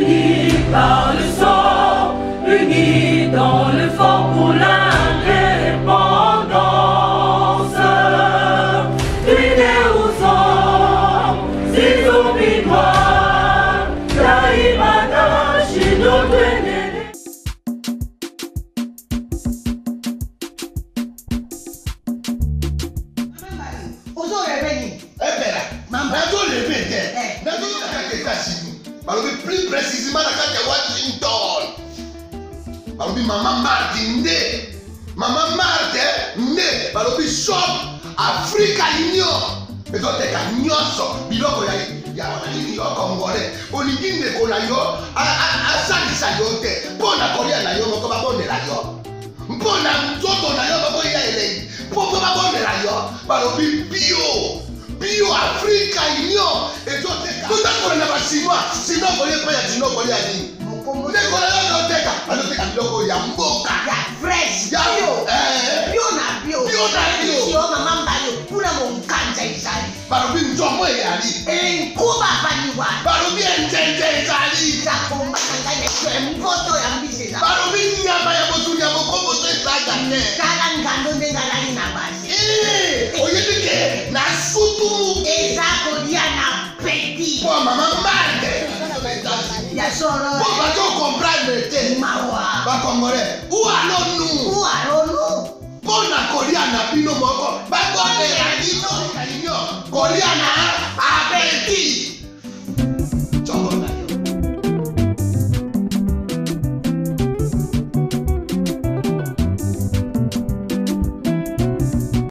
unis par le sang, unis dans le fort pour l'indépendance. Unis aux hommes, si zombies noirs, Taïmada, chez nos bénédictions. Aux hommes bénis. Plus précisément la carte de Washington. Balobi maman Marthe nde, maman Marthe nde, balobi shop Africa Union. Mais toi t'es qu'un nyonso, biloko ya wanani yo Congolais. Olingi ndeko na yo, asalisa yo te. Mpona kolia na yo moko babondela yo. Mpona nzoto na yo bako ya elei. Mpona babondela yo, balobi bio. Bio Africa Union et toi t'es qu'on n'a pas chinois, sinon on ne pas chinois, on ne on ne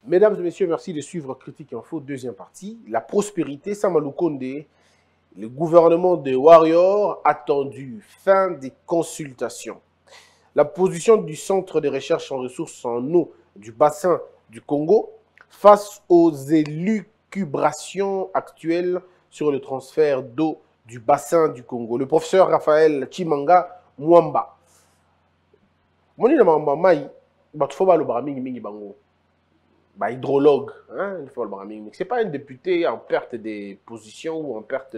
Mesdames et messieurs, merci de suivre Critique Info, deuxième partie. La prospérité, Sama Lukonde. Le gouvernement de Warrior attendu, fin des consultations. La position du Centre de recherche en ressources en eau du Bassin du Congo face aux élucubrations actuelles sur le transfert d'eau du Bassin du Congo. Le professeur Raphaël Chimanga Mwamba. Bah, hydrologue, hein, c'est pas un député en perte de position ou en perte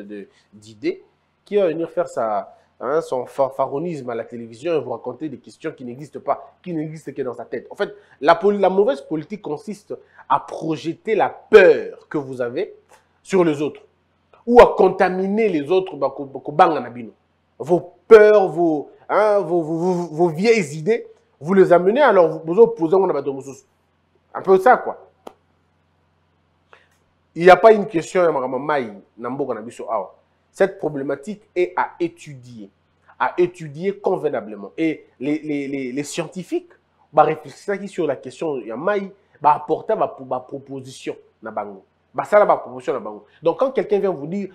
d'idées qui va venir faire sa, hein, son faronisme à la télévision et vous raconter des questions qui n'existent pas, qui n'existent que dans sa tête. En fait, la mauvaise politique consiste à projeter la peur que vous avez sur les autres ou à contaminer les autres. Vos peurs, vos vieilles idées, vous les amenez, alors vous opposez à la bateau. Un peu ça, quoi. Il n'y a pas une question, cette problématique est à étudier convenablement. Et les scientifiques vont réfléchir sur la question, ils vont apporter ma proposition. Donc, quand quelqu'un vient vous dire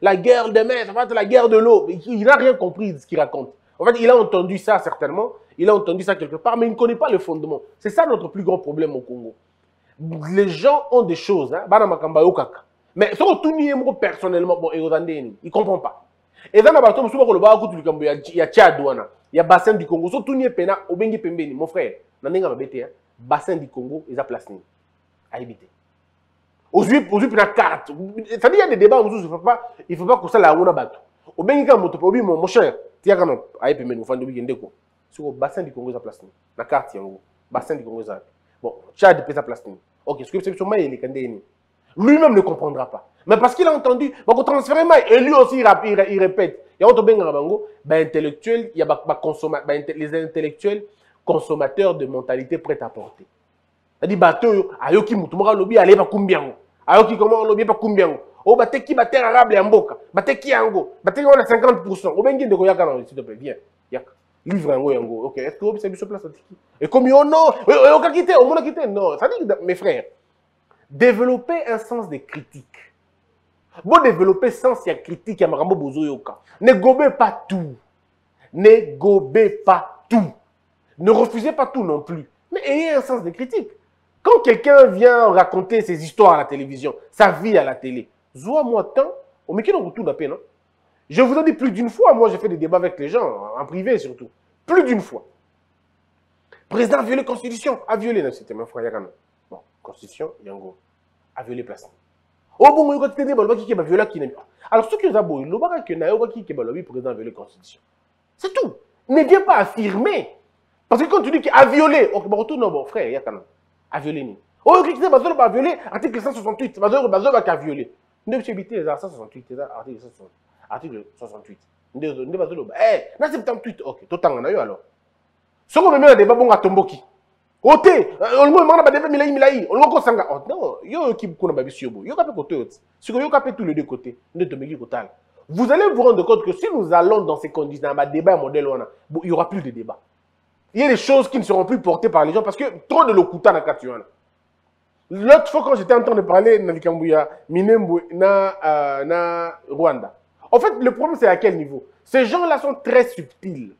la guerre de mer, ça va être la guerre de l'eau, il n'a rien compris de ce qu'il raconte. En fait, il a entendu ça certainement, il a entendu ça quelque part, mais il ne connaît pas le fondement. C'est ça notre plus grand problème au Congo. Les gens ont des choses, hein, mais surtout personnellement, bon, ils ne comprennent pas. Et dans la bataille, il y a Tchad, il y a Bassin du Congo, surtout il y a Pena, Obengi Pembeni, mon frère, il y a un Bassin du Congo, il y a place à éviter. Aujourd'hui, il y a carte. Ça dit, il y a des débats, il ne faut pas que ça la roue bateau. Obengi Kambotopobi, mon cher. Tiens, quand on a été mené, on a sur le bassin du Congo, il y a place. La carte, il y a le bassin du Congo. Bon, Tchad, il y a place. Ok, ce que c'est sûrement, il est candé. Lui-même ne comprendra pas. Mais parce qu'il a entendu, donc transférer, et lui aussi, il répète. Il y a les intellectuels consommateurs de mentalité prête à porter. C'est-à-dire, bateau, ayoki moutoumara lobby, allez pas combien. Ayoki comment lobby, pas combien. Oh, bateki bater arabe et amboka. Bateki ango. Bateki on a 50%. Oh, ben qui est de Goyaka dans le site de Pévier. Yak. Livre ango ango. Ok. Est-ce que vous avez vu ce place? Et comme yo non. On a quitté. On a quitté. Non. Ça dit que mes frères, développer un sens de critique. Bon, développer sens de critique. Y'a Marambo Bozo Yoka. Ne gobez pas tout. Ne gobez pas tout. Ne refusez pas tout non plus. Mais ayez un sens de critique. Quand quelqu'un vient raconter ses histoires à la télévision, sa vie à la télé, je vous ai dit plus d'une fois, moi j'ai fait des débats avec les gens, en privé surtout. Plus d'une fois. Président a violé Constitution, a violé, c'était mon frère Yagano. Bon, Constitution, Yango, a violé Placement. Alors, ce que nous avons, le Constitution. C'est tout. Ne viens pas affirmer. Parce que quand tu dis qu'il a violé, on retourne mon frère, il y a quand même. A violé. On dit qu'il a violé article 168. Il a violé. Ne peut éviter les articles 168. Article 68. Ne pas violé. Eh, c'est un tweet. Ok, tout le temps, on a eu alors. Ce qu'on me débat, bon à Tomboki. Oté, on me demande de faire milaï, on me consanga. Oh non, yo qui qu'on a babi sur vous, yo capé côté autre. Si yo capé tous les deux côtés, ne te mêlez total. Vous allez vous rendre compte que si nous allons dans ces conditions, dans un débat modèle, il y aura plus de débat. Il y a des choses qui ne seront plus portées par les gens parce que trop de l'okuta na katuana. L'autre fois quand j'étais en train de parler na Vikambouya, Minembwe, na Rwanda. En fait, le problème c'est à quel niveau? Ces gens-là sont très subtils.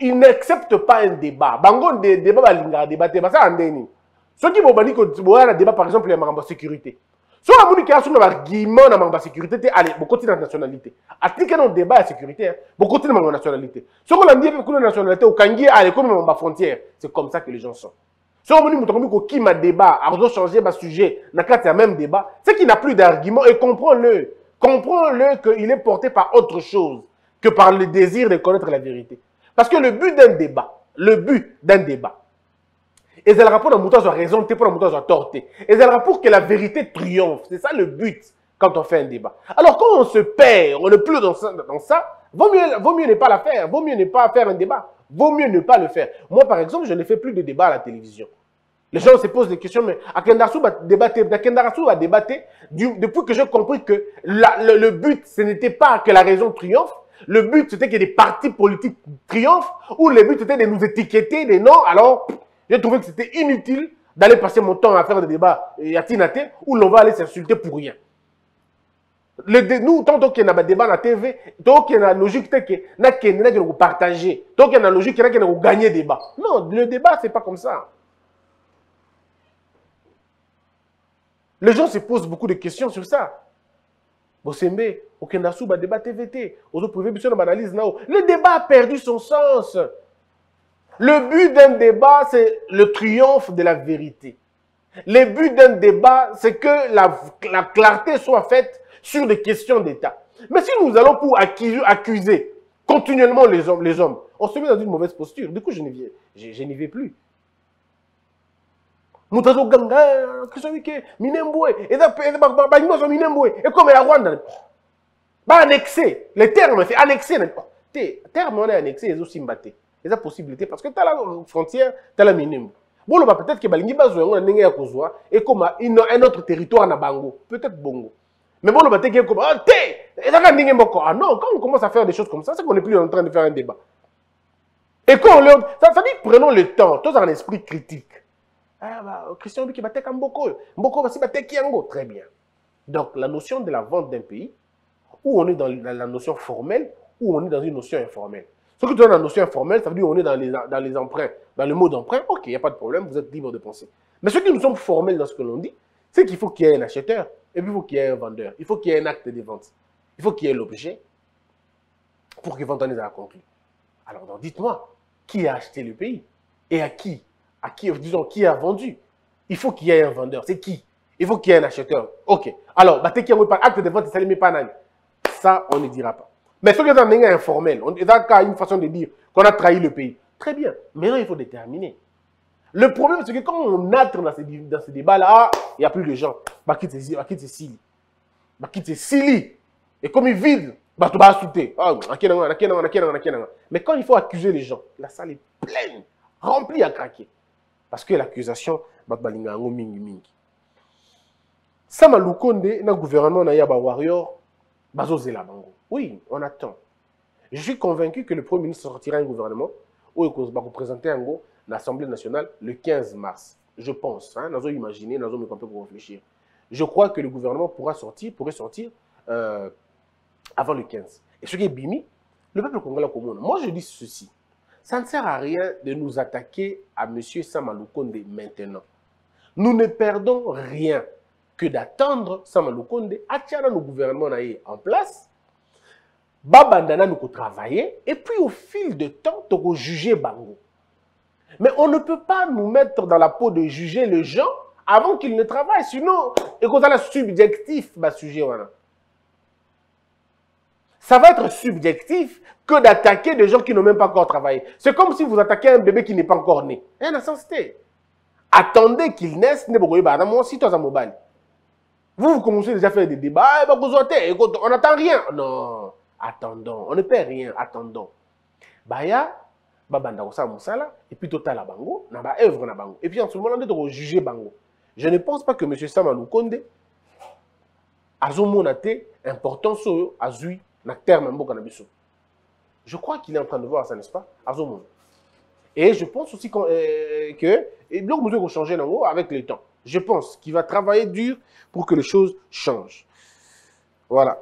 Ils n'acceptent pas un débat. Bango des débats balinga débatté parce que andeni. Ceux qui vont bani un débat par exemple les maramba sécurité. Ceux qui ont dit qu'ils argument na maramba sécurité té allez beaucoup de nationalité. Attiquer un débat à sécurité beaucoup de maramba nationalité. Ceux qui ont dit que la nationalité au kangier allez comme maramba frontière, c'est comme ça que les gens sont. Ceux qui ont dit mutokomi qui ma débat, arzo changer bas sujet, na carte à même débat, c'est qu'il n'a plus d'argument et comprends-le qu'il est porté par autre chose que par le désir de connaître la vérité. Parce que le but d'un débat, et c'est le rapport d'un moutage à raison, pour un moutage à tort. Et c'est le rapport que la vérité triomphe. C'est ça le but quand on fait un débat. Alors quand on se perd, on n'est plus dans ça, vaut mieux ne pas la faire, vaut mieux ne pas faire un débat, vaut mieux ne pas le faire. Moi par exemple, je ne fais plus de débat à la télévision. Les gens se posent des questions, mais Akendarsou va débattre, depuis que j'ai compris que le but, ce n'était pas que la raison triomphe. Le but, c'était que des partis politiques triomphent, ou le but, c'était de nous étiqueter des noms. Alors, j'ai trouvé que c'était inutile d'aller passer mon temps à faire des débats à Tinaté, où l'on va aller s'insulter pour rien. Nous, tant qu'il y a des débats à la TV, tant qu'il y a la logique, tant qu'il y a des partager, tant qu'il y a la logique, tant qu'il y a gagner des débats. Non, le débat, c'est pas comme ça. Les gens se posent beaucoup de questions sur ça. Bosembe, Okendasu, ba débat TVT, aux autres privés, d'analyse nao. Le débat a perdu son sens. Le but d'un débat, c'est le triomphe de la vérité. Le but d'un débat, c'est que la clarté soit faite sur des questions d'État. Mais si nous allons pour accuser continuellement les hommes, on se met dans une mauvaise posture. Du coup, je n'y vais plus. Nous avons gagné, et comme la Rwanda, annexé, les termes, c'est annexé. Les termes, on est annexé, ils ont aussi battu. Il y a possibilité, parce que tu as la frontière, tu as la Minembwe. Bon, peut-être que Balingi et comme un autre territoire na Bango, peut-être Bongo. Mais bon, peut-être que ah non, quand on commence à faire des choses comme ça, c'est qu'on n'est plus en train de faire un débat. Et quand on ça dit, prenons le temps, tous en esprit critique. Ah bah, Christian Obi qui battait comme Mboko. Mboko aussi battait Kiango. Très bien. Donc, la notion de la vente d'un pays, où on est dans la notion formelle, où on est dans une notion informelle. Ce que tu as dans la notion informelle, ça veut dire qu'on est dans les emprunts, dans le mot d'emprunt. Ok, il n'y a pas de problème, vous êtes libre de penser. Mais ce qui nous sommes formels dans ce que l'on dit, c'est qu'il faut qu'il y ait un acheteur, et puis il faut qu'il y ait un vendeur. Il faut qu'il y ait un acte de vente. Il faut qu'il y ait l'objet pour que vente en ait à conclure. Alors, dites-moi, qui a acheté le pays et à qui a vendu? Il faut qu'il y ait un vendeur. C'est qui? Il faut qu'il y ait un acheteur. Ok. Alors, il y a un acte de vente, ça ne pas. Ça, on ne dira pas. Mais ce qui est informel, il y a une façon de dire qu'on a trahi le pays. Très bien. Maintenant, il faut déterminer. Le problème, c'est que quand on entre dans ces débats-là, il n'y a plus de gens. Bakit c'est silly. Et comme il vide, il va sauter. Mais quand il faut accuser les gens, la salle est pleine, remplie à craquer. Parce que l'accusation, Sama Lukonde, dans le gouvernement, oui, on attend. Je suis convaincu que le Premier ministre sortira un gouvernement où il va représenter l'Assemblée nationale le 15 mars. Je pense, nous avons imaginé, nous avons réfléchir. Je crois que le gouvernement pourrait sortir avant le 15. Et ce qui est bimi, le peuple congolais commun. Moi, je dis ceci. Ça ne sert à rien de nous attaquer à M. Sama Lukonde maintenant. Nous ne perdons rien que d'attendre Sama Lukonde à Tchad, le gouvernement en place, Babandana nous travailler, et puis au fil de temps, nous allons juger Bango. Mais on ne peut pas nous mettre dans la peau de juger les gens avant qu'il ne travaille. Sinon, et quand on a subjectif, bah, sujet, voilà. Ça va être subjectif que d'attaquer des gens qui n'ont même pas encore travaillé. C'est comme si vous attaquez un bébé qui n'est pas encore né. Rien à sensité. Attendez qu'il naisse, vous commencez déjà à faire des débats, on n'attend rien. Non, attendons, on ne perd rien, attendons. Baya, babanda osa musala, et puis total à bango, naba œuvre na bango. Et puis en ce moment-là, on juger bango. Je ne pense pas que M. Sama Lukonde azomonate importance azui na terme mbo kanabiso. Je crois qu'il est en train de voir ça, n'est-ce pas? Azomon. Et je pense aussi que donc nous devons changer avec le temps. Je pense qu'il va travailler dur pour que les choses changent. Voilà.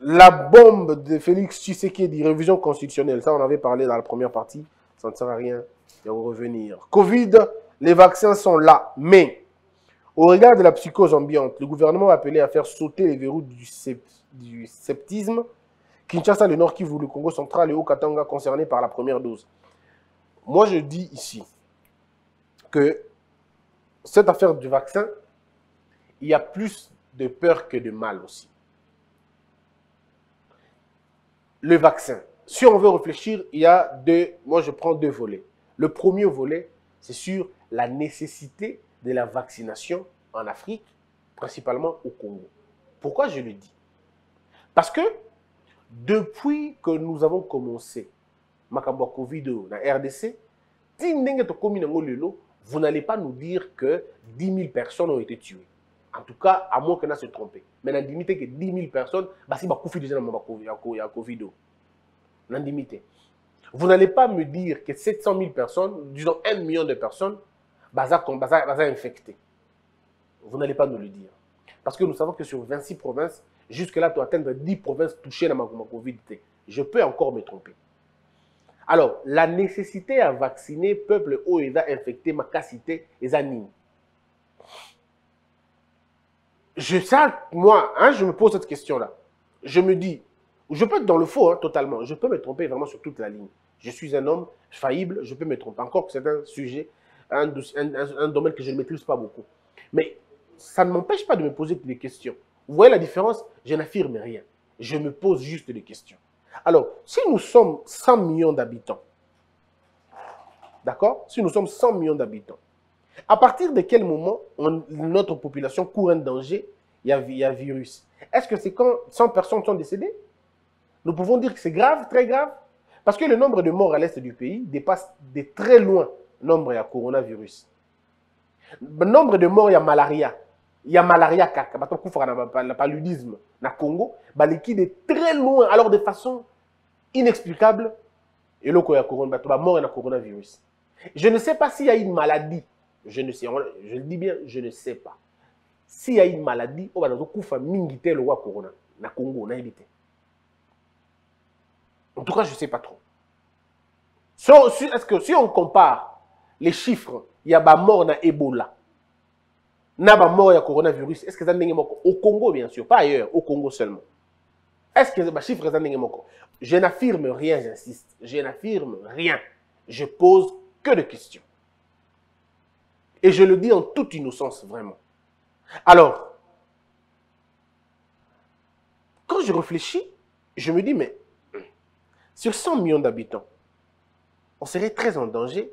La bombe de Félix Tshisekedi, révision constitutionnelle. Ça, on avait parlé dans la première partie. Ça ne sert à rien de revenir. Covid, les vaccins sont là. Mais, au regard de la psychose ambiante, le gouvernement a appelé à faire sauter les verrous du sceptisme. Kinshasa, le Nord-Kivu, le Congo central et Haut-Katanga concernés par la première dose. Moi, je dis ici que cette affaire du vaccin, il y a plus de peur que de mal aussi. Le vaccin. Si on veut réfléchir, il y a deux... Moi, je prends deux volets. Le premier volet, c'est sur la nécessité de la vaccination en Afrique, principalement au Congo. Pourquoi je le dis? Parce que depuis que nous avons commencé Makambo Covid na RDC, vous n'allez pas nous dire que 10 000 personnes ont été tuées. En tout cas, à moins qu'on a se trompé. Mais on a limité que 10 000 personnes, c'est bah, déjà dans Covid. On a limité. Vous n'allez pas me dire que 700 000 personnes, disons 1 million de personnes, sont infectées. Vous n'allez pas nous le dire. Parce que nous savons que sur 26 provinces, jusque-là, tu atteindre 10 provinces touchées dans ma Covid. Je peux encore me tromper. Alors, la nécessité à vacciner peuple haut et infecté, ma cassité, les animes. Je sais, moi, hein, je me pose cette question-là. Je me dis, je peux être dans le faux, hein, totalement. Je peux me tromper vraiment sur toute la ligne. Je suis un homme faillible, je peux me tromper. Encore que c'est un sujet, un domaine que je ne maîtrise pas beaucoup. Mais ça ne m'empêche pas de me poser des questions. Vous voyez la différence? Je n'affirme rien. Je me pose juste des questions. Alors, si nous sommes 100 millions d'habitants, d'accord? Si nous sommes 100 millions d'habitants, à partir de quel moment notre population court un danger, il y a virus? Est-ce que c'est quand 100 personnes sont décédées? Nous pouvons dire que c'est grave, très grave, parce que le nombre de morts à l'est du pays dépasse de très loin le nombre de coronavirus. Le nombre de morts, il y a malaria. Il y a malaria, le paludisme, na Congo, liquide est très loin, alors de façon inexplicable, et le mort est coronavirus. Je ne sais pas s'il y a une maladie, je ne sais, je le dis bien, je ne sais pas. S'il y a une maladie, on va dans le roi corona, na Congo, na évité. En tout cas, je ne sais pas trop. Est-ce que si on compare les chiffres, il y a ba mort na Ebola, Naba mort ya coronavirus, est-ce que ça n'est moko au Congo bien sûr, pas ailleurs, au Congo seulement. Est-ce que les chiffres ça n'est moko? Je n'affirme rien, j'insiste. Je n'affirme rien. Je pose que des questions. Et je le dis en toute innocence vraiment. Alors, quand je réfléchis, je me dis mais sur 100 millions d'habitants, on serait très en danger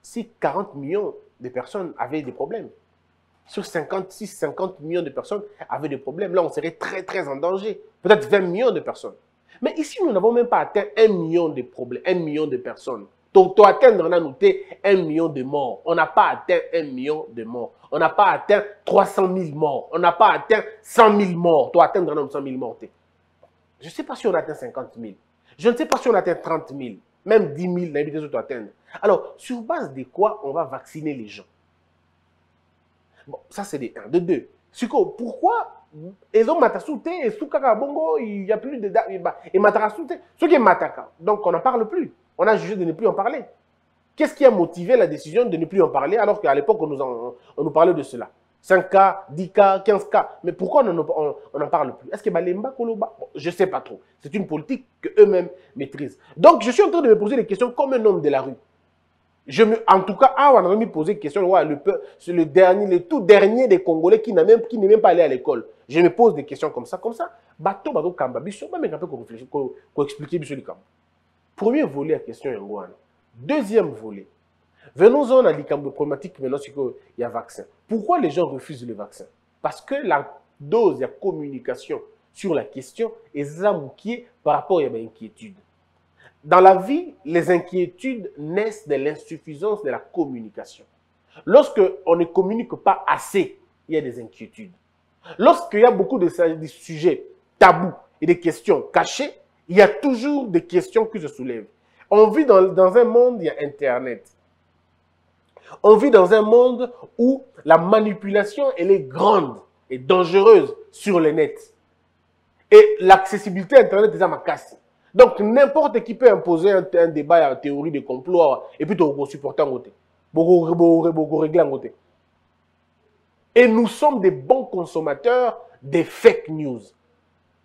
si 40 millions des personnes avaient des problèmes. Sur 50 millions de personnes avaient des problèmes. Là, on serait très, très en danger. Peut-être 20 millions de personnes. Mais ici, nous n'avons même pas atteint 1 million de problèmes, 1 million de personnes. Donc, pour atteindre, on a noté 1 million de morts. On n'a pas atteint 1 million de morts. On n'a pas atteint 300 000 morts. On n'a pas atteint 100 000 morts. Pour atteindre, on a 100 000 morts. Je ne sais pas si on atteint 50 000. Je ne sais pas si on atteint 30 000. Même 10 000 n'habitent pas atteindre. Alors, sur base de quoi on va vacciner les gens? Bon, ça c'est des 1. De 2. Pourquoi ils ont matassouté et soukaka bongo, il n'y a plus de... Et matassouté, ce qui est mataka. Donc, on n'en parle plus. On a jugé de ne plus en parler. Qu'est-ce qui a motivé la décision de ne plus en parler alors qu'à l'époque, on nous parlait de cela? 5 cas, 10 cas, 15 cas. Mais pourquoi on n'en parle plus? Est-ce que Balemba, Koloba? Je ne sais pas trop. C'est une politique qu'eux-mêmes maîtrisent. Donc, je suis en train de me poser des questions comme un homme de la rue. En tout cas, on a même posé question, c'est le tout dernier des Congolais qui n'est même pas allé à l'école. Je me pose des questions comme ça, bateau, cambabis, on va même un peu qu'on explique sur le camp. Premier volet à question, Yangoana. Deuxième volet. Venons-en à l'icambo problématique maintenant, c'est qu'il y a vaccin. Pourquoi les gens refusent le vaccin? Parce que la dose de communication sur la question est zamoukiée par rapport à l'inquiétude. Dans la vie, les inquiétudes naissent de l'insuffisance de la communication. Lorsqu'on ne communique pas assez, il y a des inquiétudes. Lorsqu'il y a beaucoup de sujets tabous et des questions cachées, il y a toujours des questions qui se soulèvent. On vit dans un monde, il y a Internet. On vit dans un monde où la manipulation, elle est grande et dangereuse sur le net. Et l'accessibilité à Internet est à ma casse. Donc, n'importe qui peut imposer un débat à théorie de complot et puis on supporte en côté. Et nous sommes des bons consommateurs des fake news.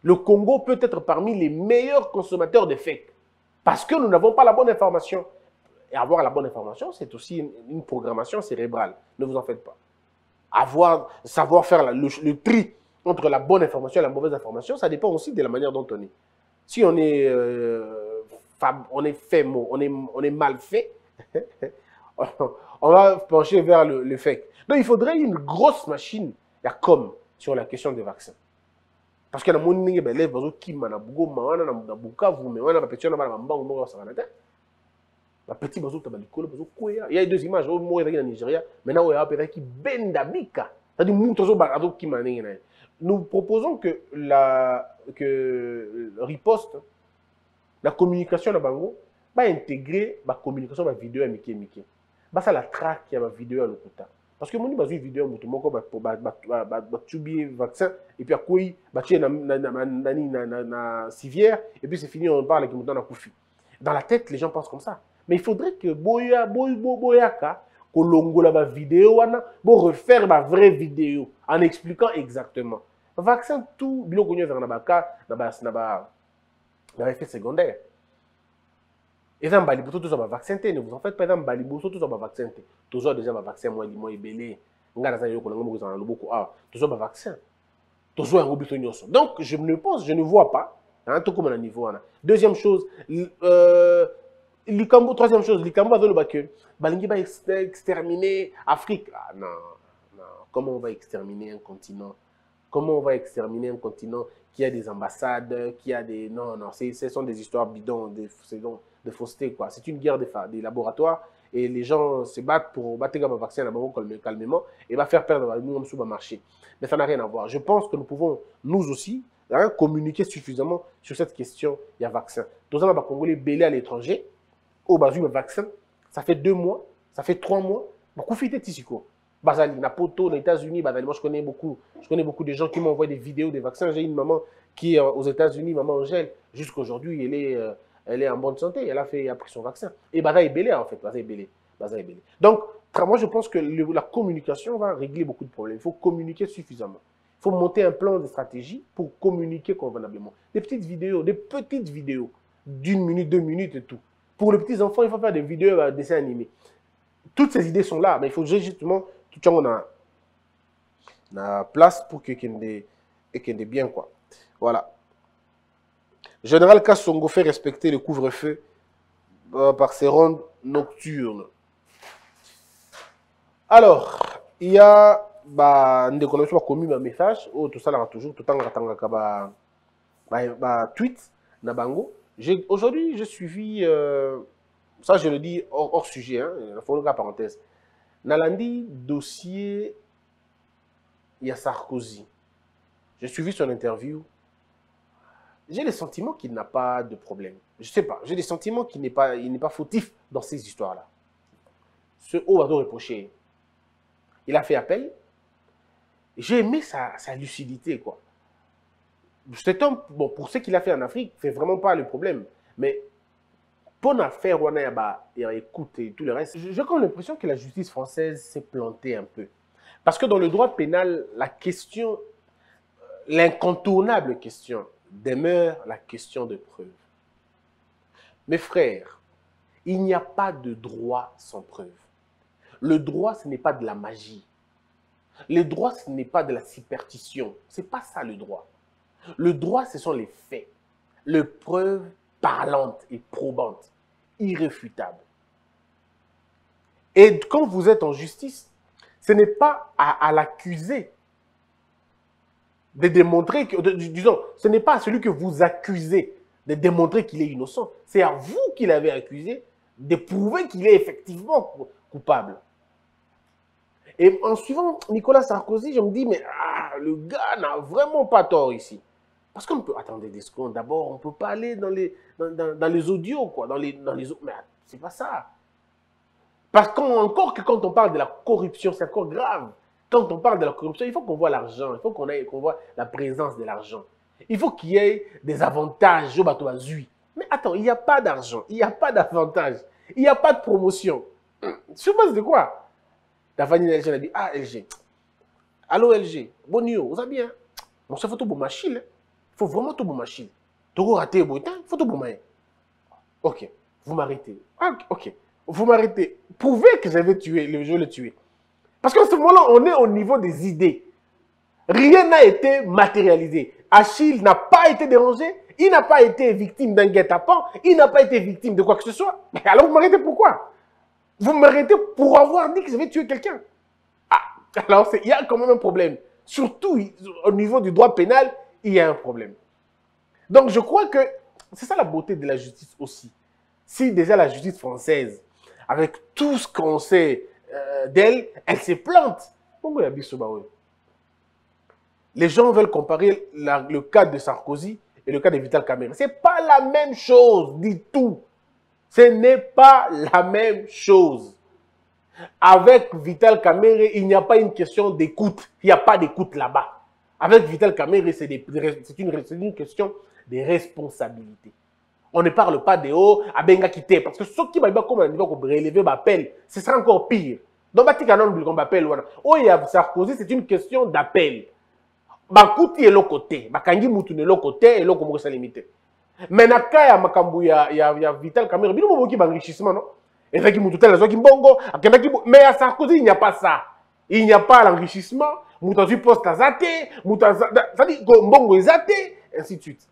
Le Congo peut être parmi les meilleurs consommateurs de fake parce que nous n'avons pas la bonne information. Et avoir la bonne information, c'est aussi une programmation cérébrale. Ne vous en faites pas. Savoir faire le tri entre la bonne information et la mauvaise information, ça dépend aussi de la manière dont on est. Si on est, on est mal fait, on va pencher vers le fake. Donc, il faudrait une grosse machine, la com, sur la question des vaccins. Parce que dans mon élève, il y a deux images, nous proposons que la riposte, la communication à Bango, va intégrer la communication à vidéo à Mickey. Ça la traque qui a ma vidéo à l'Okuta. Parce que mon vidéo vaccin, et puis à quoi na civière, et puis c'est fini, on parle avec Moutan à Koufi. Dans la tête, les gens pensent comme ça. Mais il faudrait que Boyaka, Kolongola ba vidéo, bo refaire ma vraie vidéo en expliquant exactement. Vaccin tout, bilo konyo vers nabaka, naba effet secondaire. Et dans Baliboso tous ont vacciné, ne vous en faites pas. Dans Baliboso tous ont vacciné, toujours déjà vaccin moins ébélé. Ngana za yo kolongo moko za loboko ah, toujours ba vaccin, toujours un robito nyonso. Donc je ne pense, je ne vois pas. Hein, tout comme à niveau là. Deuxième chose, troisième chose, l'Ikambo va le baquer. Balingi va exterminer l'Afrique. Ah non, non. Comment on va exterminer un continent? Comment on va exterminer un continent qui a des ambassades, qui a des... Non, non, ce sont des histoires bidons, de fausseté, quoi. C'est une guerre des laboratoires et les gens se battent pour battre comme un vaccin calmement et va faire perdre nous sous le marché. Mais ça n'a rien à voir. Je pense que nous pouvons, nous aussi, communiquer suffisamment sur cette question. Il y a vaccin. Tous les Congolais bêlés à l'étranger, au bas du vaccin, ça fait 2 mois, ça fait 3 mois. Beaucoup fité Tissiko. Basali, Napoto, aux États-Unis, Basali, moi je connais beaucoup de gens qui m'envoient des vidéos des vaccins. J'ai une maman qui est aux États-Unis, maman Angèle, jusqu'aujourd'hui, elle est en bonne santé, elle a pris son vaccin. Et Basali est bêlé en fait, Basali est bêlé. Donc, moi je pense que la communication va régler beaucoup de problèmes. Il faut communiquer suffisamment. Il faut monter un plan de stratégie pour communiquer convenablement. Des petites vidéos d'1 minute, 2 minutes et tout. Pour les petits enfants, il faut faire des vidéos à dessins animés. Toutes ces idées sont là, mais il faut justement tout le monde a la place pour que qu'il y ait bien quoi. Voilà. Général Kassongo fait respecter le couvre-feu par ses rondes nocturnes. Alors, il y a ne connaissons pas commis un message ou tout ça là toujours tout le temps tweet na bango. Aujourd'hui, j'ai suivi, ça je le dis hors sujet, hein, il faut une parenthèse. Nalandi, dossier, il y a Sarkozy. J'ai suivi son interview. J'ai le sentiment qu'il n'a pas de problème. Je ne sais pas, j'ai le sentiment qu'il n'est pas fautif dans ces histoires-là. Ce haut va donc reprocher. Il a fait appel. J'ai aimé sa lucidité, quoi. Cet homme, bon, pour ce qu'il a fait en Afrique, c'est vraiment pas le problème. Mais pour l'affaire Rwanda, écoute et tout le reste, j'ai comme l'impression que la justice française s'est plantée un peu. Parce que dans le droit pénal, la question, l'incontournable question, demeure la question de preuve. Mes frères, Il n'y a pas de droit sans preuve. Le droit, ce n'est pas de la magie. Le droit, ce n'est pas de la superstition. Ce n'est pas ça le droit. Le droit, ce sont les faits. Les preuves parlantes et probantes, irréfutables. Et quand vous êtes en justice, ce n'est pas à l'accusé de démontrer, disons, ce n'est pas à celui que vous accusez de démontrer qu'il est innocent. C'est à vous qui l'avez accusé de prouver qu'il est effectivement coupable. Et en suivant Nicolas Sarkozy, je me dis, mais le gars n'a vraiment pas tort ici. Parce qu'on peut attendre des secondes. D'abord, on ne peut pas aller dans les audios, quoi. Dans les, mais c'est pas ça. Parce qu'encore que quand on parle de la corruption, c'est encore grave. Quand on parle de la corruption, il faut qu'on voit l'argent. Il faut qu'on voit la présence de l'argent. Il faut qu'il y ait des avantages au bateau azui. Mais attends, il n'y a pas d'argent. Il n'y a pas d'avantage. Il n'y a pas de promotion. Je pense de quoi? La famille de LG a dit, ah LG, allô LG, bonjour, vous allez bien? Mon chef, il faut tout pour ma chile. Il faut vraiment tout pour ma chile. Tout pour rater, il faut tout pour moi. Ok, vous m'arrêtez. Ok. Vous m'arrêtez. Prouvez que je l'ai tué. Parce qu'en ce moment-là, on est au niveau des idées. Rien n'a été matérialisé. Achille n'a pas été dérangé. Il n'a pas été victime d'un guet-apens. Il n'a pas été victime de quoi que ce soit. Mais alors vous m'arrêtez pourquoi? Vous m'arrêtez pour avoir dit que j'avais tué quelqu'un. Ah, alors il y a quand même un problème. Surtout au niveau du droit pénal, il y a un problème. Donc je crois que c'est ça la beauté de la justice aussi. Si déjà la justice française, avec tout ce qu'on sait d'elle, elle se plante. Les gens veulent comparer le cas de Sarkozy et le cas de Vital Kamerhe. Ce n'est pas la même chose du tout. Ce n'est pas la même chose. Avec Vital Kamerhe, il n'y a pas une question d'écoute. Il n'y a pas d'écoute là-bas. Avec Vital Kamerhe, c'est une question de responsabilité. On ne parle pas de haut à Benga Kité. Parce que ceux qui vont relever l'appel, ce sera encore pire. Donc, il y a Sarkozy, c'est une question d'appel. Bakouti est l'autre côté. Bakangi Moutoune est l'autre côté et l'autre comme ça limité. Mais Nakaya Makambu, il y a Vital Kamerhe. Il y a un enrichissement, non? Et il y a Mbongo. Mais à Sarkozy, il n'y a pas ça. Il n'y a pas l'enrichissement. Moutanzu poste à Zate. Ça dit que Mbongo est Zate. Et ainsi de suite.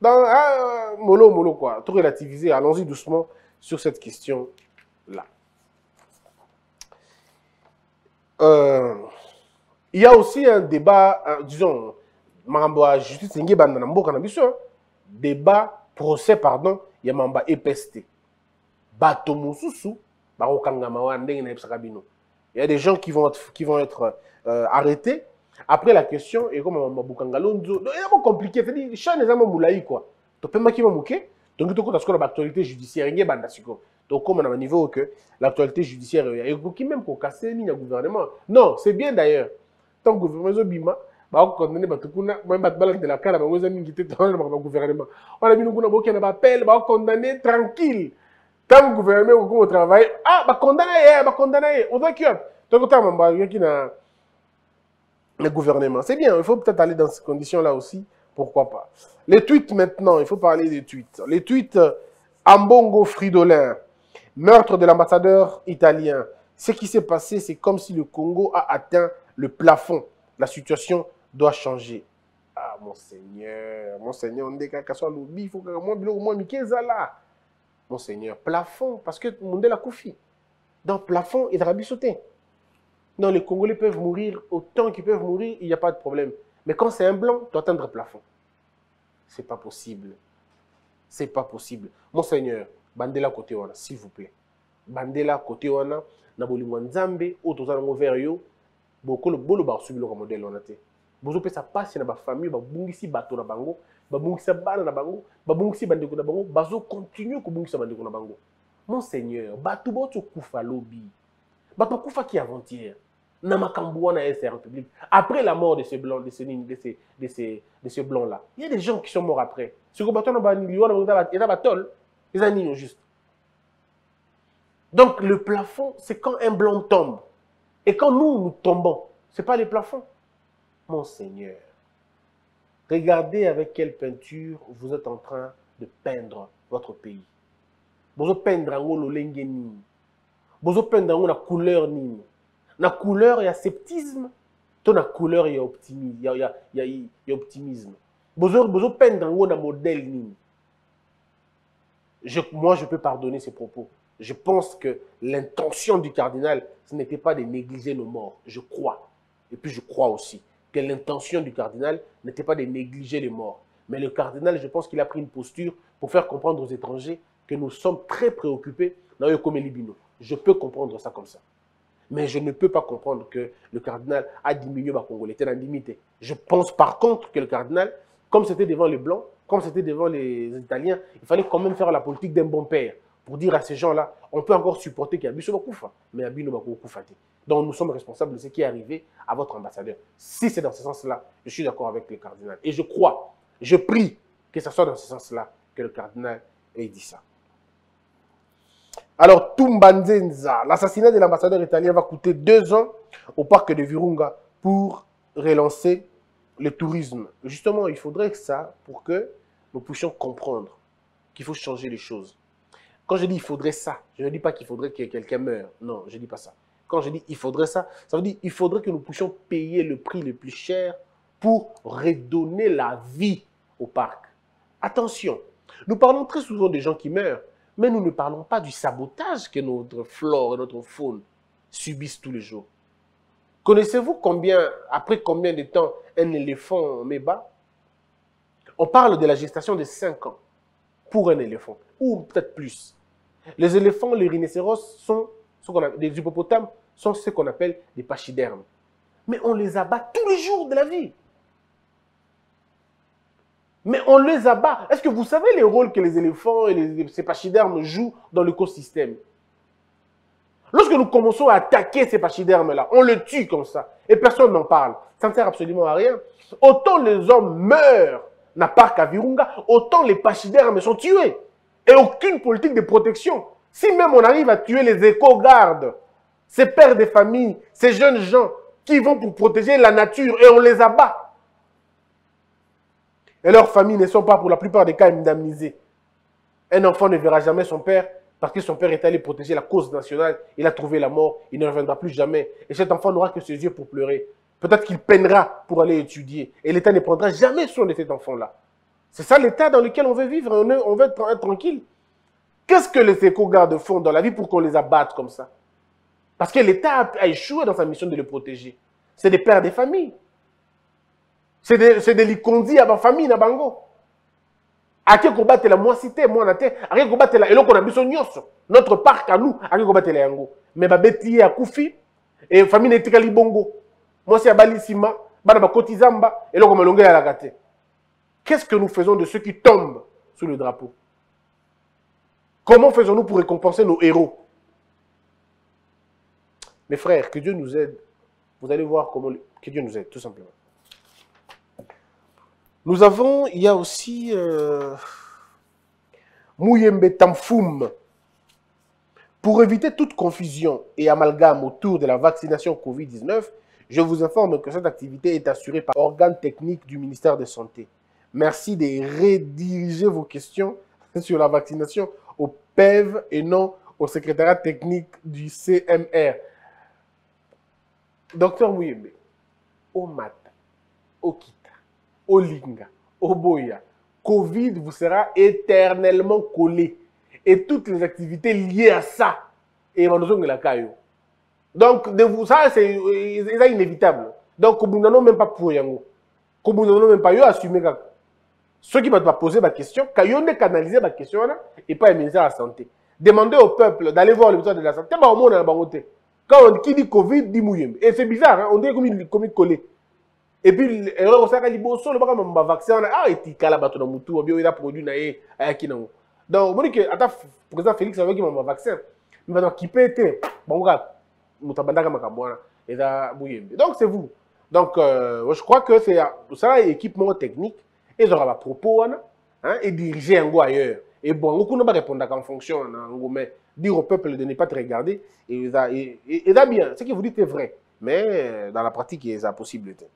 Dans, mollo quoi, tout relativiser, allons-y doucement sur cette question-là. Il y a aussi un débat, disons, Maramba justice, débat, procès, pardon, il y a Maramba EPST. Batomosusu, Barokangamawa, Ndengenaïb Sarabino. Il y a des gens qui vont être arrêtés. Après la question, et comme Boukangalonzo, c'est vraiment compliqué. C'est-à-dire, les gens ne sont pas moulaïs, quoi. Tu peux pas qu'ils vont mouquer. Donc, tu as l'actualité judiciaire. Donc, comme on a un niveau que l'actualité judiciaire, il y a qui même qu'on casse le gouvernement. Non, c'est bien d'ailleurs. Tant que le gouvernement est bima, on a condamné tranquille. Tant que le gouvernement travaille, condamné, on doit qu'il le gouvernement. C'est bien, il faut peut-être aller dans ces conditions-là aussi, pourquoi pas. Les tweets maintenant, il faut parler des tweets. Les tweets, Ambongo Fridolin, meurtre de l'ambassadeur italien. Ce qui s'est passé, c'est comme si le Congo a atteint le plafond. La situation doit changer. Ah, Monseigneur, on dit qu'il soit lobby, il faut que moi, Mikézala. Monseigneur, plafond, parce que Mondela Koufi. Donc, plafond, il a sauté. Non, les Congolais peuvent mourir autant qu'ils peuvent mourir, il n'y a pas de problème. Mais quand c'est un blanc, tu dois atteindre le plafond. C'est pas possible. C'est pas possible. Monseigneur, Bandela Kotewana, s'il vous plaît. Bandela Kotewana, Nabolimwanzambe, Otozango Verio, Bokolo Boloba, Subilo Ramodel, on a été. Bozope, ça passe, il y a ma famille, Babungisi Bato Nabango, Babungisa Bana Nabango, Babungisi Bandeko Nabango, Bazo continue Kubungisa Bandeko Nabango. Monseigneur, Batubo Kufa Lobby. Batokufa qui avant-hier, Namakambouana est en public. Après la mort de ce blanc, de ce blanc là, il y a des gens qui sont morts après. Ce combattant ils ont juste. Donc le plafond, c'est quand un blanc tombe. Et quand nous tombons, c'est pas les plafonds. Monseigneur, regardez avec quelle peinture vous êtes en train de peindre votre pays. Vous peindre la couleur. La couleur, il y a sceptisme. La couleur, il y a optimisme. Vous peindre la modèle. Moi, je peux pardonner ces propos. Je pense que l'intention du cardinal, ce n'était pas de négliger nos morts. Je crois. Et puis, je crois aussi que l'intention du cardinal n'était pas de négliger les morts. Mais le cardinal, je pense qu'il a pris une posture pour faire comprendre aux étrangers que nous sommes très préoccupés dans le Libino. Je peux comprendre ça comme ça. Mais je ne peux pas comprendre que le cardinal a diminué ma Congolais. Je pense par contre que le cardinal, comme c'était devant les Blancs, comme c'était devant les Italiens, il fallait quand même faire la politique d'un bon père pour dire à ces gens-là, on peut encore supporter qu'il y a Bissou Bakoufa, mais il y a Bissou Bakoufa. Donc nous sommes responsables de ce qui est arrivé à votre ambassadeur. Si c'est dans ce sens-là, je suis d'accord avec le cardinal. Et je crois, je prie que ce soit dans ce sens-là que le cardinal ait dit ça. Alors, Tumbanzenza, l'assassinat de l'ambassadeur italien va coûter 2 ans au parc de Virunga pour relancer le tourisme. Justement, il faudrait que ça, pour que nous puissions comprendre qu'il faut changer les choses. Quand je dis « il faudrait ça », je ne dis pas qu'il faudrait que quelqu'un meure. Non, je ne dis pas ça. Quand je dis « il faudrait ça », ça veut dire qu'il faudrait que nous puissions payer le prix le plus cher pour redonner la vie au parc. Attention, nous parlons très souvent des gens qui meurent, mais nous ne parlons pas du sabotage que notre flore et notre faune subissent tous les jours. Connaissez-vous combien, après combien de temps un éléphant met bas? On parle de la gestation de 5 ans pour un éléphant, ou peut-être plus. Les éléphants, les rhinocéros, sont ce qu'on appelle, les hippopotames sont ce qu'on appelle des pachydermes. Mais on les abat tous les jours de la vie. Mais on les abat. Est-ce que vous savez les rôles que les éléphants et ces pachydermes jouent dans l'écosystème? Lorsque nous commençons à attaquer ces pachydermes-là, on les tue comme ça, et personne n'en parle. Ça ne sert absolument à rien. Autant les hommes meurent dans le parc à Virunga, autant les pachydermes sont tués. Et aucune politique de protection. Si même on arrive à tuer les éco-gardes, ces pères de famille, ces jeunes gens qui vont pour protéger la nature, et on les abat. Et leurs familles ne sont pas pour la plupart des cas indemnisées. Un enfant ne verra jamais son père, parce que son père est allé protéger la cause nationale, il a trouvé la mort, il ne reviendra plus jamais. Et cet enfant n'aura que ses yeux pour pleurer. Peut-être qu'il peinera pour aller étudier. Et l'État ne prendra jamais soin de cet enfant-là. C'est ça l'État dans lequel on veut vivre, on veut être tranquille. Qu'est-ce que les éco-gardes font dans la vie pour qu'on les abatte comme ça? Parce que l'État a échoué dans sa mission de les protéger. C'est des pères des familles. C'est des likondi à ma famille, à Bango. À qui combattre la moicité, moi, à qui combattre la. Et là, on a mis son nyos. Notre parc à nous, à qui combattre la yango. Mais ma bétier à Koufi, et famille Netikali Bongo. Moi, c'est à Balissima, Banaba Kotizamba, et là, on m'a longué à la gâtée. Qu'est-ce que nous faisons de ceux qui tombent sous le drapeau? Comment faisons-nous pour récompenser nos héros? Mes frères, que Dieu nous aide. Vous allez voir comment. Que Dieu nous aide, tout simplement. Nous avons, il y a aussi Mouyembe Tamfoum. Pour éviter toute confusion et amalgame autour de la vaccination Covid-19, je vous informe que cette activité est assurée par l'organe technique du ministère de Santé. Merci de rediriger vos questions sur la vaccination au PEV et non au secrétariat technique du CMR. Docteur Mouyembe, au matin, au kit. Olinga, Oboya, Covid vous sera éternellement collé. Et toutes les activités liées à ça. Et donc, de vous, ça, c'est inévitable. Donc, vous n'en avez même pas pour Yango. Vous n'en avez même pas eu à assumer. Ceux qui vont poser ma question, quand vous avez canalisé ma question, et pas le ministère de la Santé. Demandez au peuple d'aller voir le ministère de la Santé. Quand on dit Covid, dit Mouyembe. Et c'est bizarre, hein? On dit comme il collé. Et puis, on s'est dit, bon, le programme de vaccin, ah, et puis, il a produit, donc, on dit que, le président Félix avait dit, mon vaccin, mais maintenant, qui peut être, bon, donc, c'est vous. Donc, je crois que c'est ça, équipement technique, et ils auront la propos, hein, et diriger un go ailleurs. Et bon, on ne peut pas répondre en fonction, mais dire au peuple de ne pas te regarder, et là, bien, ce que vous dites est vrai, mais dans la pratique, il y a la possibilité.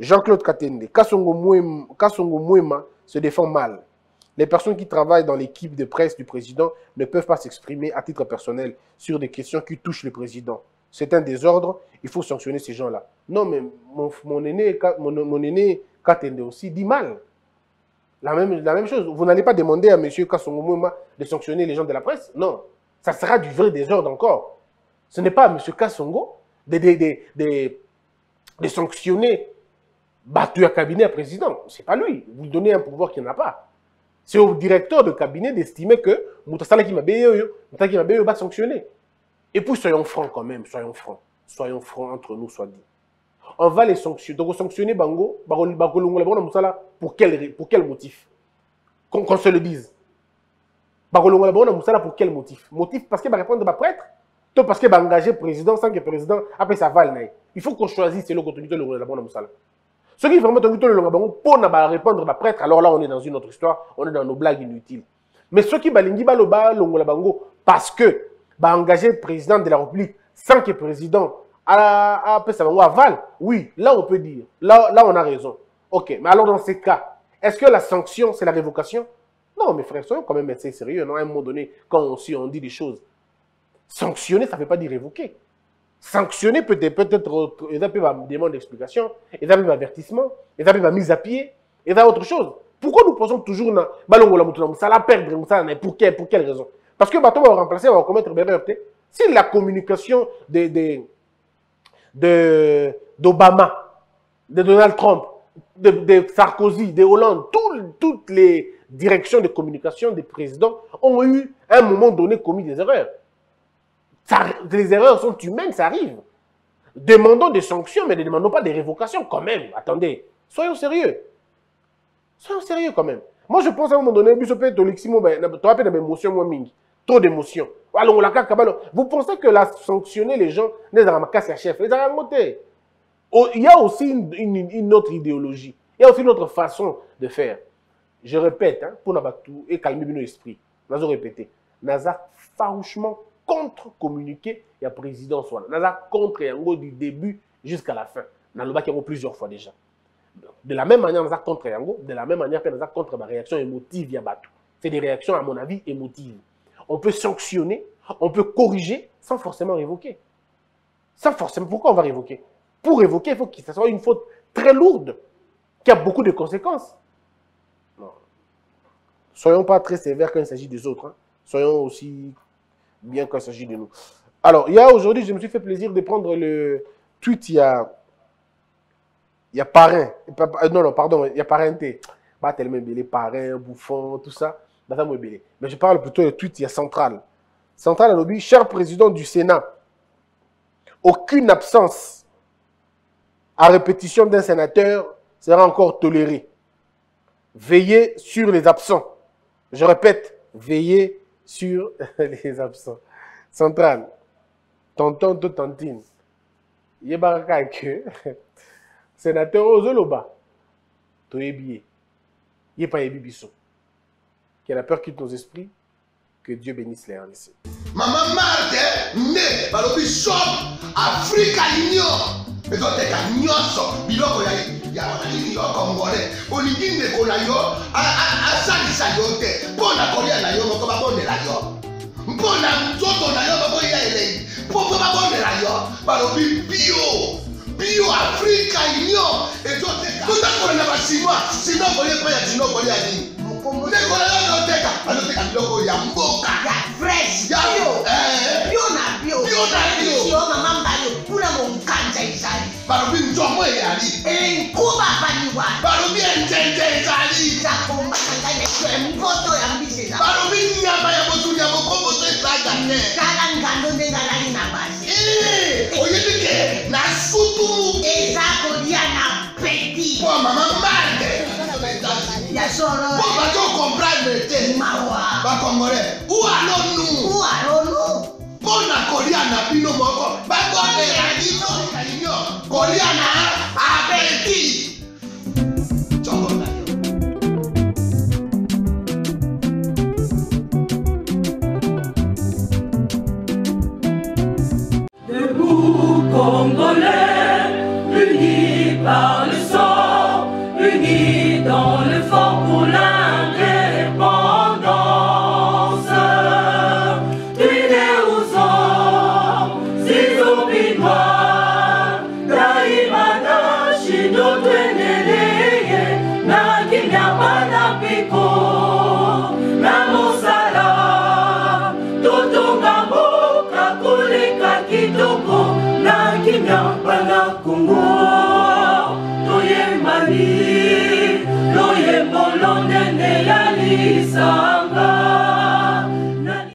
Jean-Claude Katende, Kassongo Mouema se défend mal. Les personnes qui travaillent dans l'équipe de presse du président ne peuvent pas s'exprimer à titre personnel sur des questions qui touchent le président. C'est un désordre, il faut sanctionner ces gens-là. Non, mais mon aîné Katende aussi dit mal. La même chose. Vous n'allez pas demander à M. Kassongo Mouema de sanctionner les gens de la presse. Non, ça sera du vrai désordre encore. Ce n'est pas à M. Kassongo de sanctionner battu à cabinet à président. Ce n'est pas lui. Vous lui donnez un pouvoir qu'il n'a pas. C'est au directeur de cabinet d'estimer que Moutasala Kimabeyo va sanctionner. Et puis soyons francs quand même, soyons francs. Soyons francs entre nous, soit dit. On va les sanctionner. Donc sanctionner Bango, pour quel motif? Qu'on se le dise. Pour quel motif? Motif parce qu'il va répondre à prêtre, parce qu'il va engager président sans que président après ça valne. Il faut qu'on choisisse le contenu de l'Ongolabona Moussala. Ceux qui vraiment ont tout le long pour ne pas répondre à prêtre, alors là on est dans une autre histoire, on est dans nos blagues inutiles. Mais ceux qui balingi baloba l'Ongolabango parce que bah engagé le président de la République sans que le président à ça aval, oui, là on peut dire, là on a raison. OK, mais alors dans ces cas, est-ce que la sanction c'est la révocation? Non, mes frères, soyons quand même assez sérieux, non, à un moment donné quand on dit des choses. Sanctionner ça ne veut pas dire révoquer. Sanctionner peut-être, il y a une demande d'explication, il y a un avertissement, il y a une mise à pied, il y a autre chose. Pourquoi nous pensons toujours que pour quelle raison? Parce que Baton va remplacer, va commettre des erreurs. Si la communication d'Obama, de Donald Trump, de Sarkozy, de Hollande, toutes les directions de communication des présidents ont eu, à un moment donné, commis des erreurs. Ça, les erreurs sont humaines, ça arrive. Demandons des sanctions, mais ne demandons pas des révocations quand même. Attendez, soyons sérieux. Soyons sérieux quand même. Moi, je pense à un moment donné, trop d'émotions. Vous pensez que la sanctionner les gens, il y a aussi une autre idéologie. Il y a aussi une autre façon de faire. Je répète, hein, pour Nabatou et calmer nos esprits. Je vais répéter. Naza farouchement contre-communiqué, il y a président Swana. Naza contre Yango du début jusqu'à la fin. Naloba qui a plusieurs fois déjà. De la même manière, Naza contre Yango, de la même manière, Naza contre ma réaction émotive, il y a Batou. C'est des réactions, à mon avis, émotives. On peut sanctionner, on peut corriger sans forcément révoquer. Sans forcément. Pourquoi on va révoquer? Pour révoquer, il faut que ça soit une faute très lourde qui a beaucoup de conséquences. Non. Soyons pas très sévères quand il s'agit des autres. Hein. Soyons aussi bien qu'il s'agit de nous. Alors, il y a aujourd'hui, je me suis fait plaisir de prendre le tweet, il y a parrain. Non, pardon, il y a parenté. Pas tellement belé, parrain, bouffon, tout ça. Mais je parle plutôt de tweet, il y a central. Central à l'objet, cher président du Sénat, aucune absence à répétition d'un sénateur sera encore tolérée. Veillez sur les absents. Je répète, veillez sur les absents. Central, tonton de tantine, Yebaraka que sénateur Ozoloba, Toébie, Yepayebi Bissot, qui a la peur quitte nos esprits, que Dieu bénisse les RDC. Maman Marte, né, Balobi Shop, Africa Union, mais donc t'es qu'à Nyosso, Biloko Yakonani, Congolais, Oligine de Konayo, Asali Sayote, Bona Korea Nayo, Mokobabon de Layo, Bona Toto Nayo, Baboya Elei, Pokobabon de Layo, Balobi Bio, Bio Africa Union, et donc t'es qu'à Nyosso, sinon Korea Paya, sinon Korea Ni. Debout, Congolais, unis par le sang, unis dans le fort pour l'indépendance. Congo.